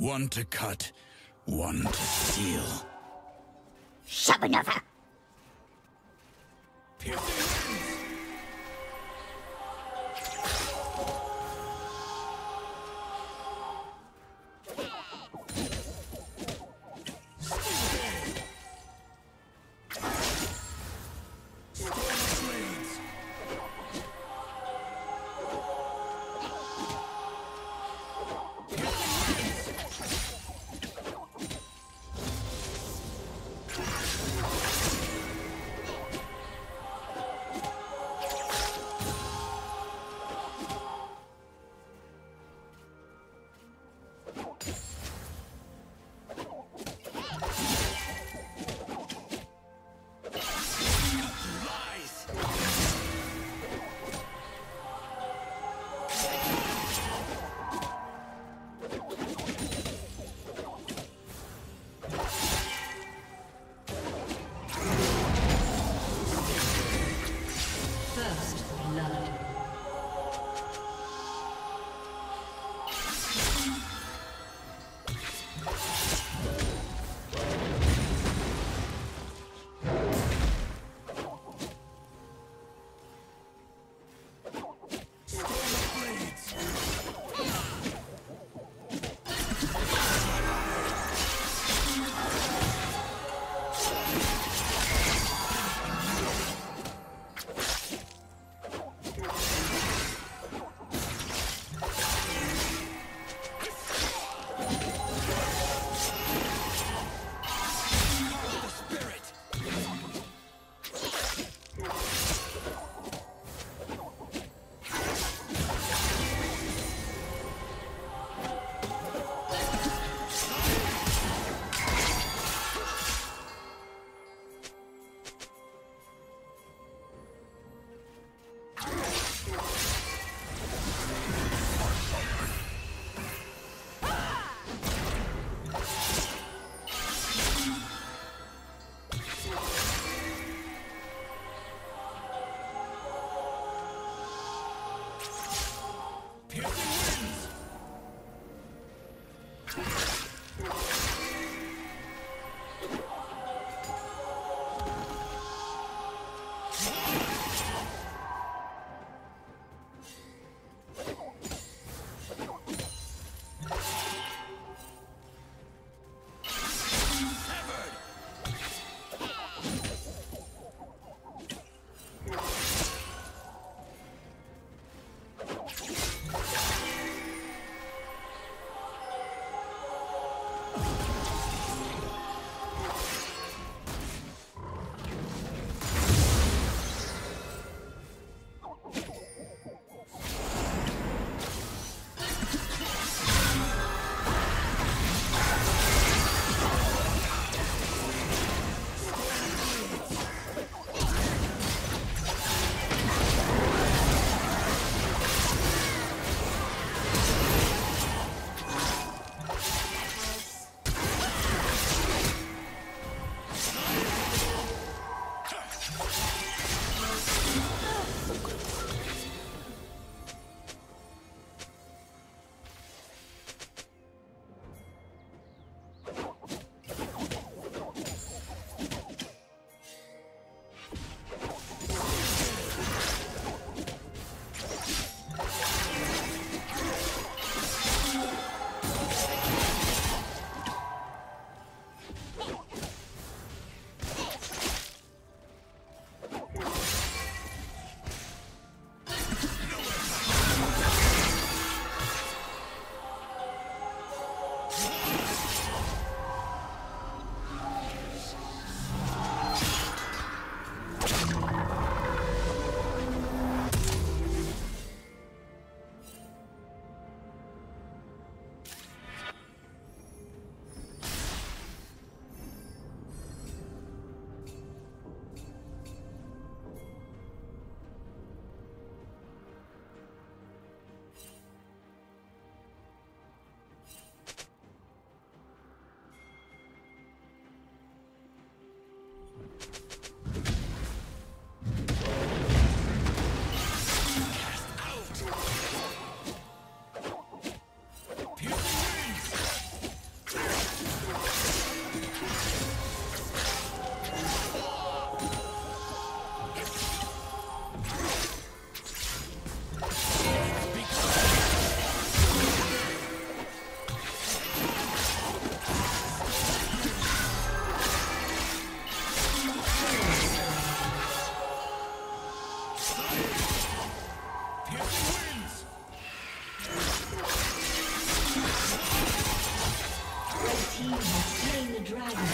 One to cut, one to steal. Shabanova! team has slain the dragon.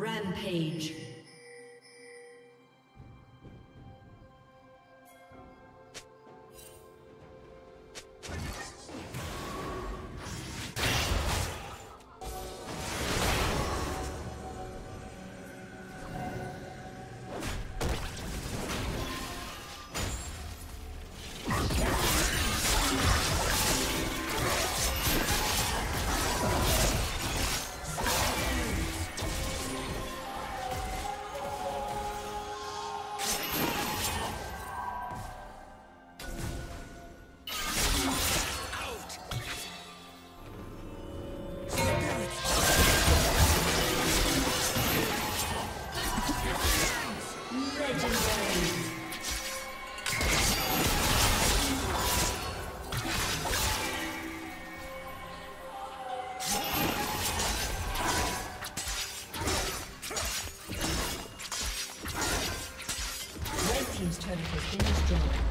Rampage. turret has been destroyed.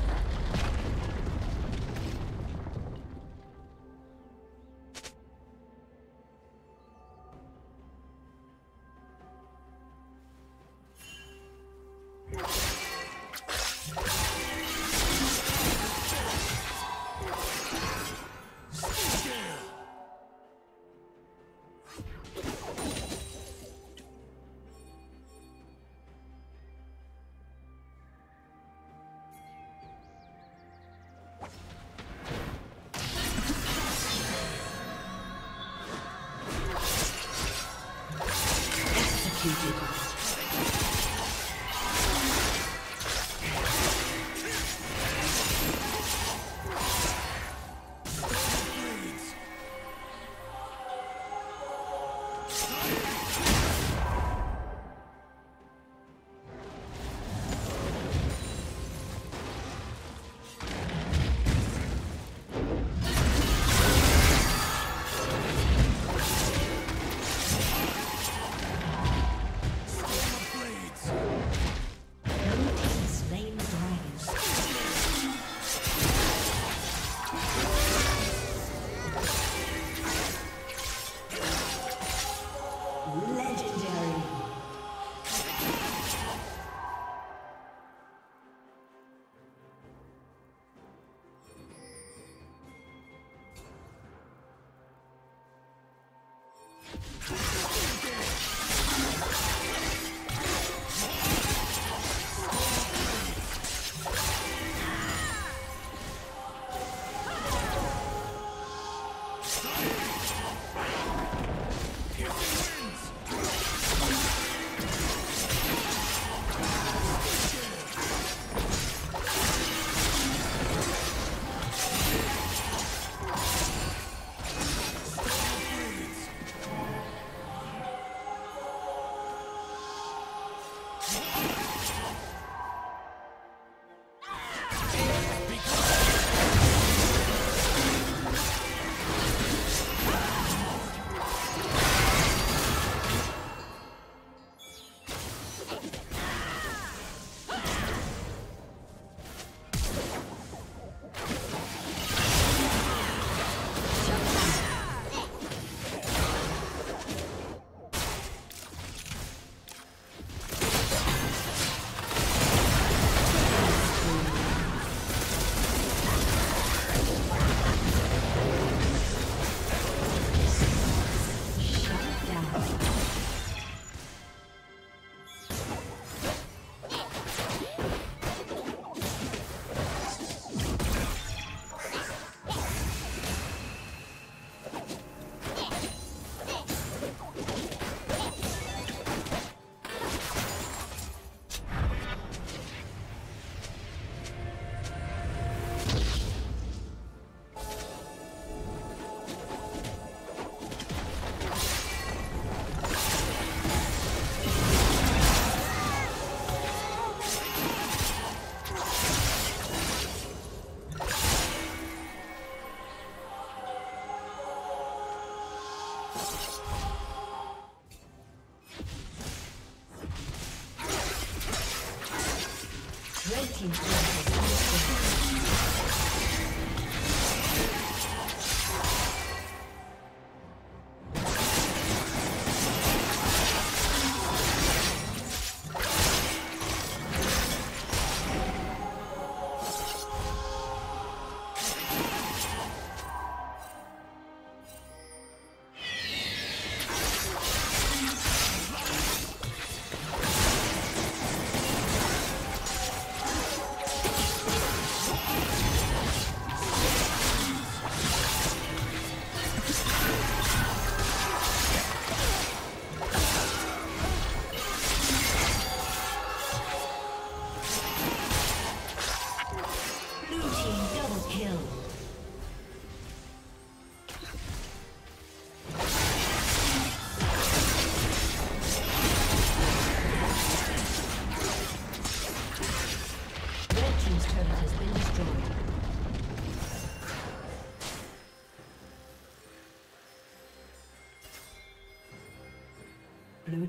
Blue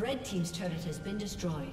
Red team's turret has been destroyed.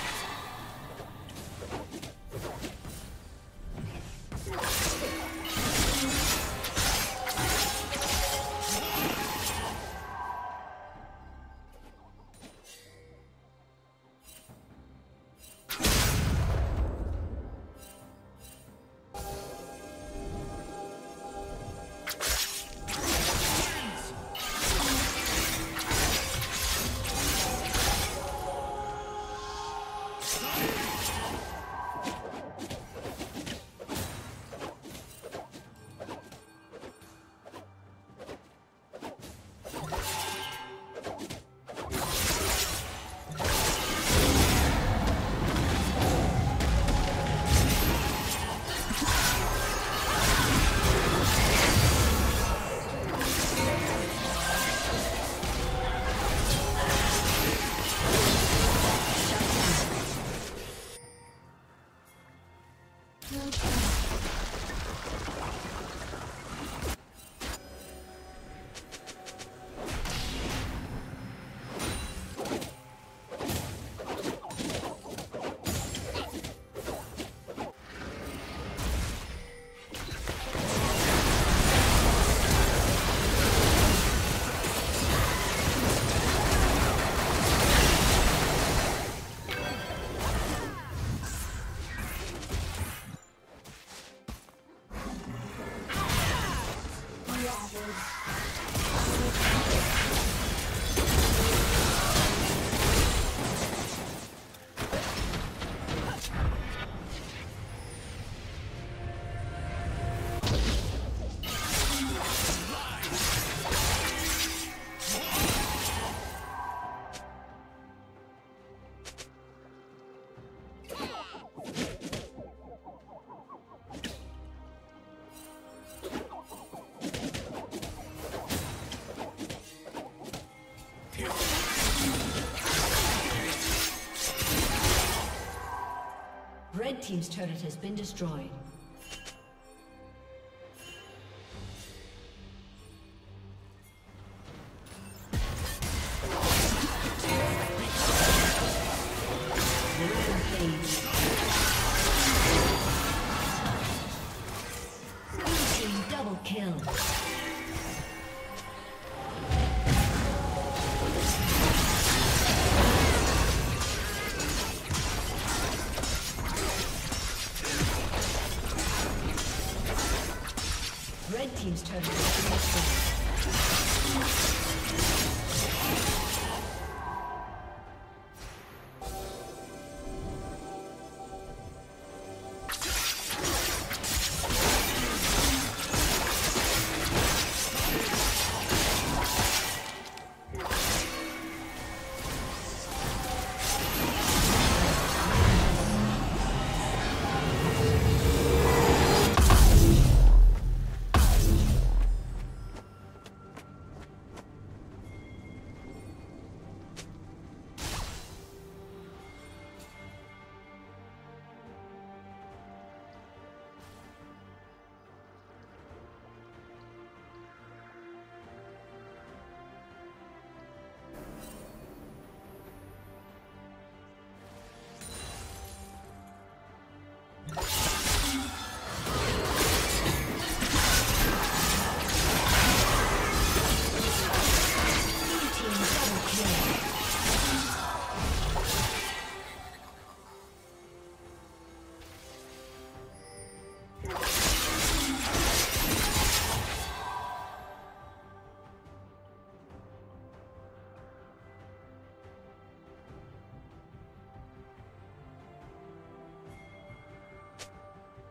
Red team's turret has been destroyed.